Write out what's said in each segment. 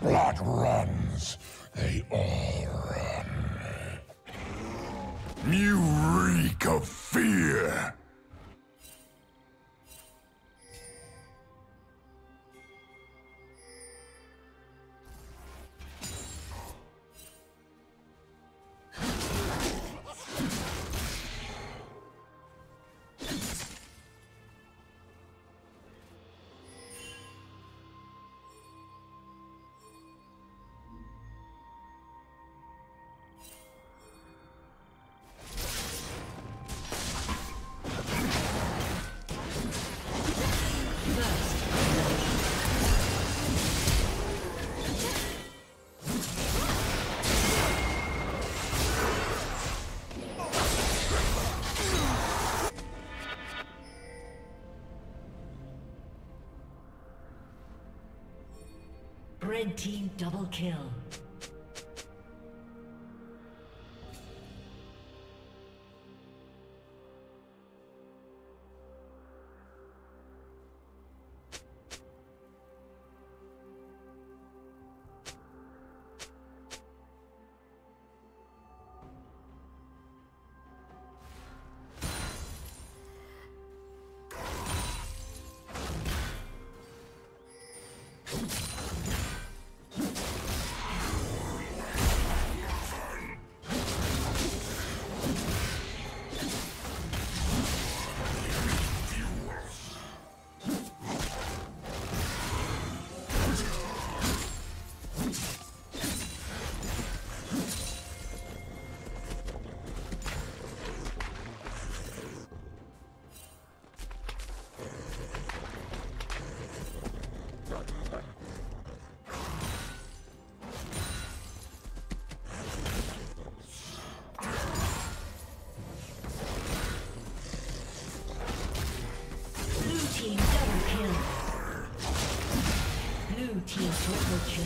Blood runs. They all run. You reek of fear. Red team double kill. Team total kill.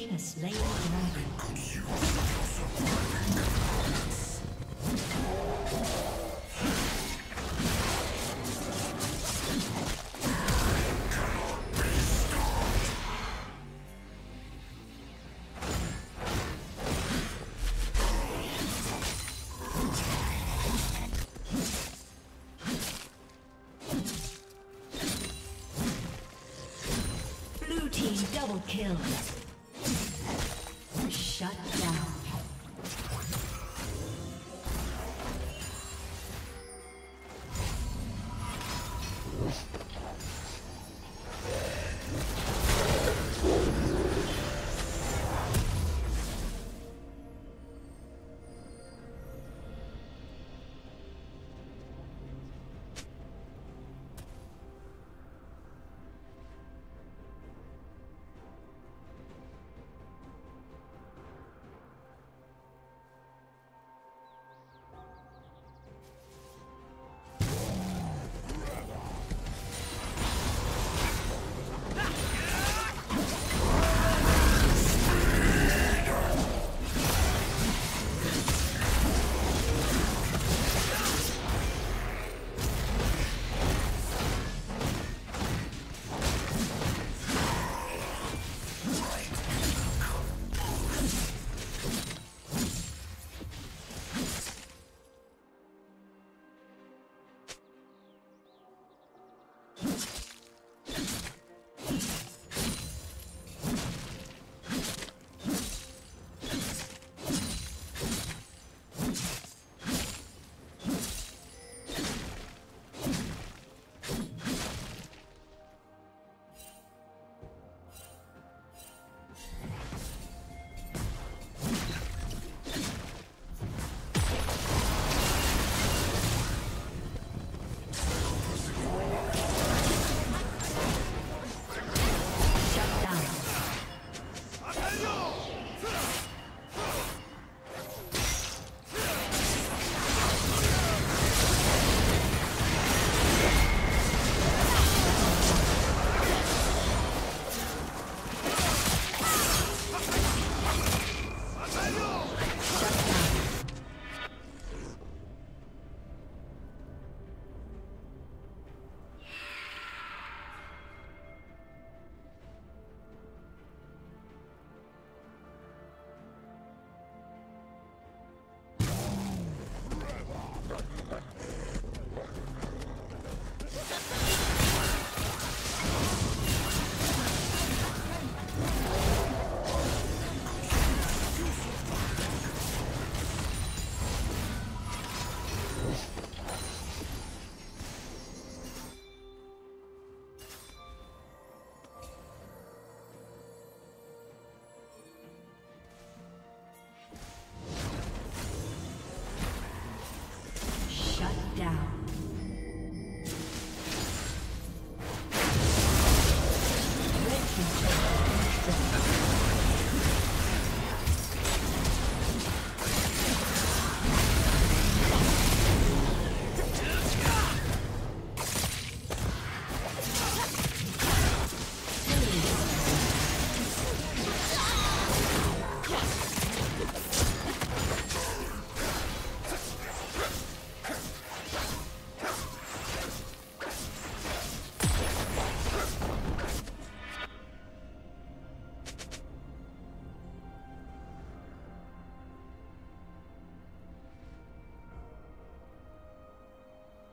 team has slain the dragon. Double kill. Shut down.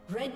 Red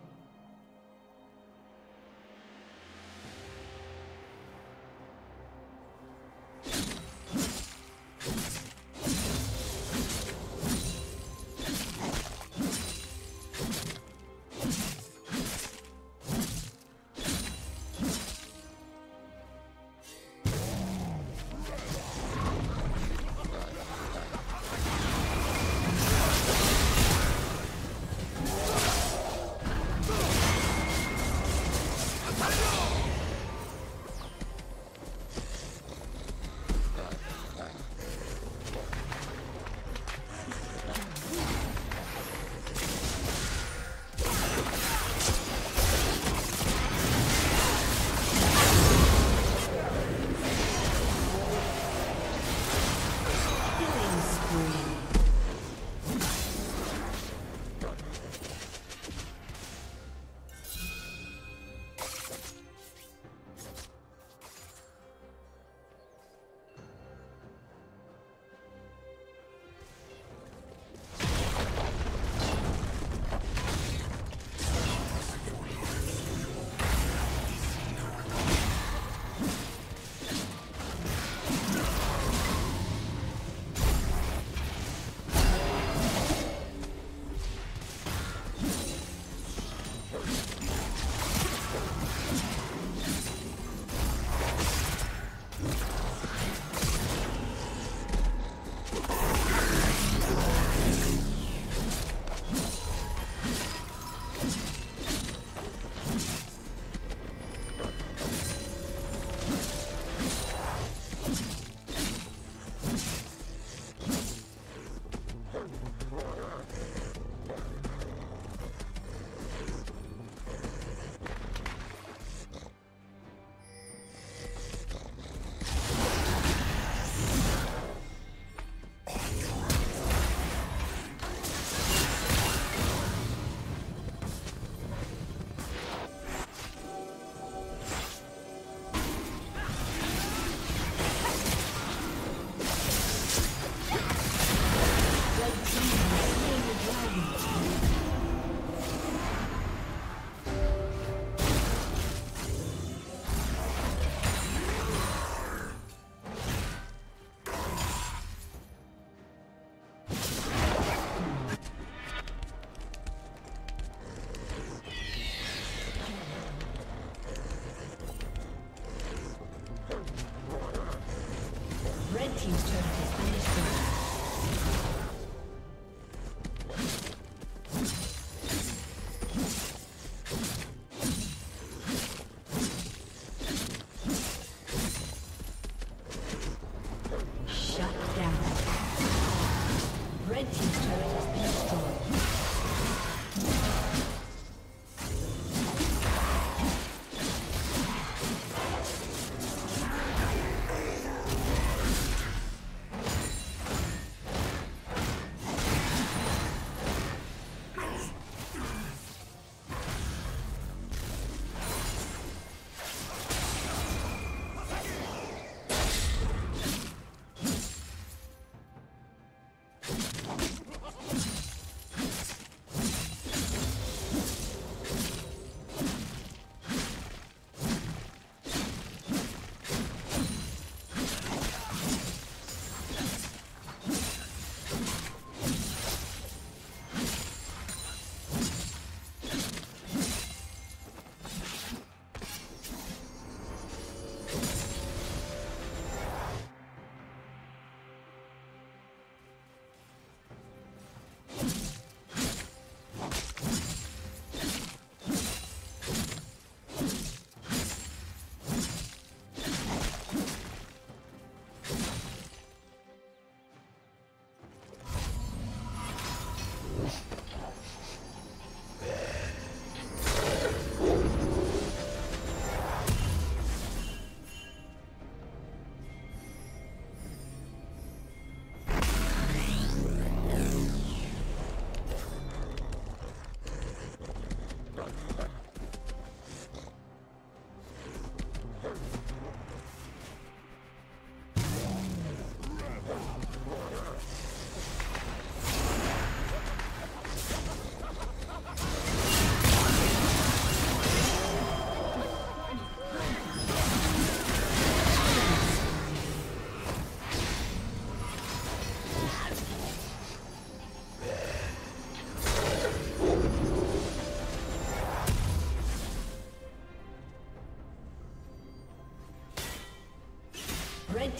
team's turret has been destroyed.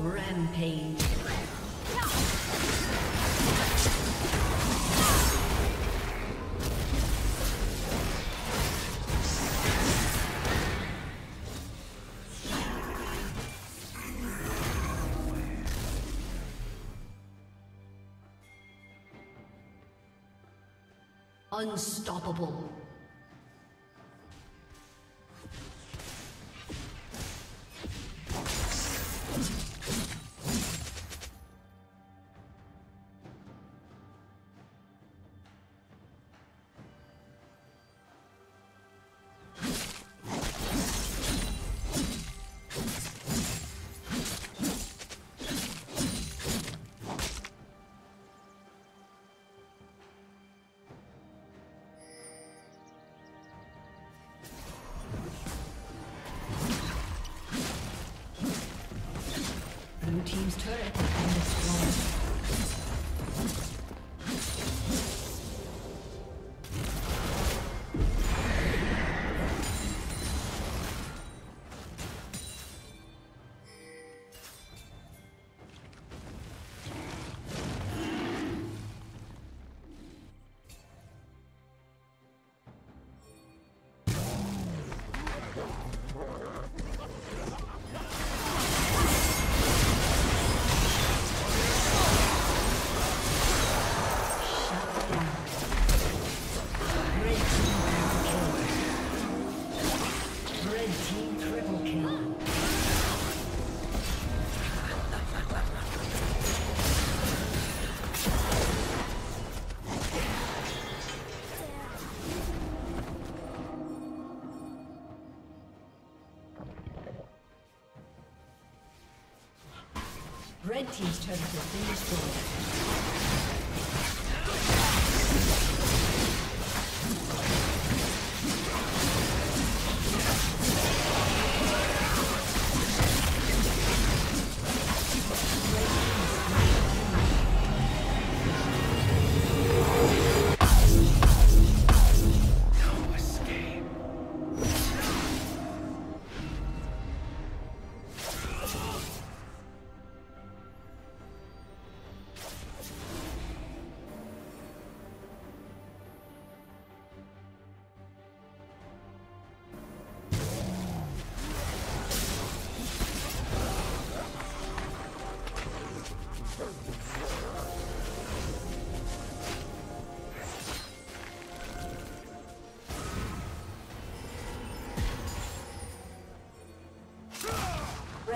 Rampage. Unstoppable. Team's turret and destroyed. Red team's turret has been destroyed. No escape.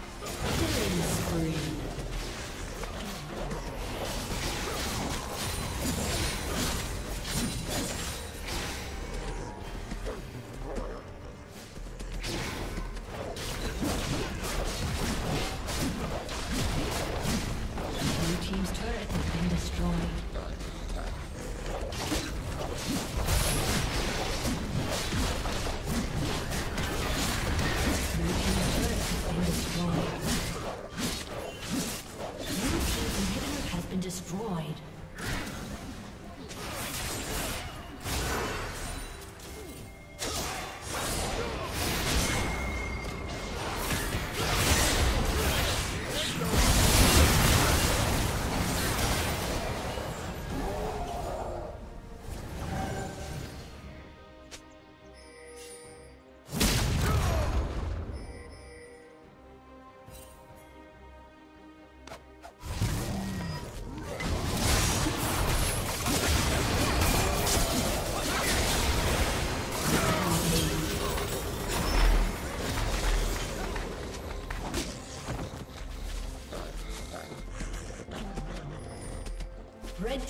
Red team's turret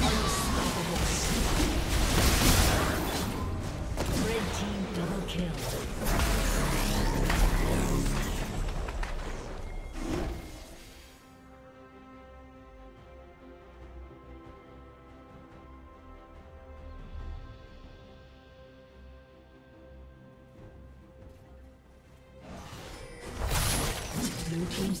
Unstoppable. Red team double kill. Team's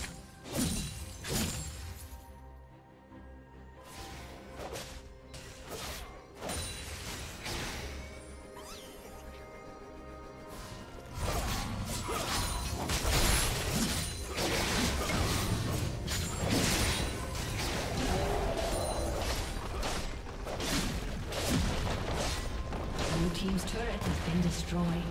Blue team's turret has been destroyed.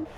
The team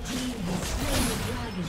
has slain the dragon.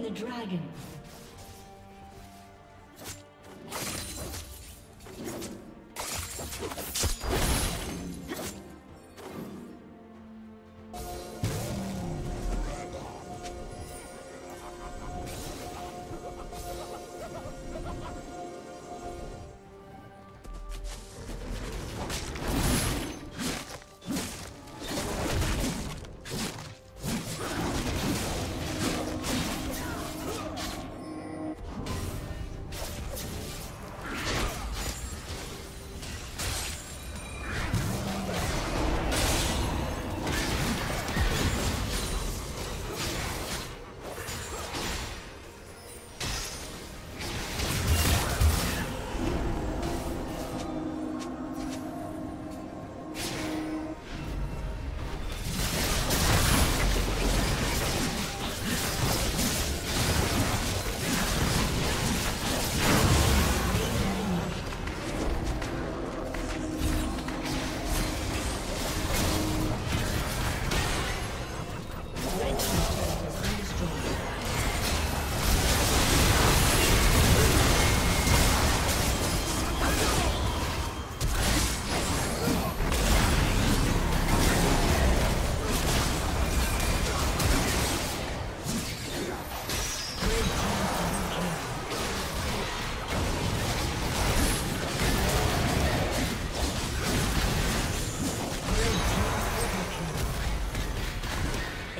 slain the dragon.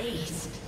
Ace.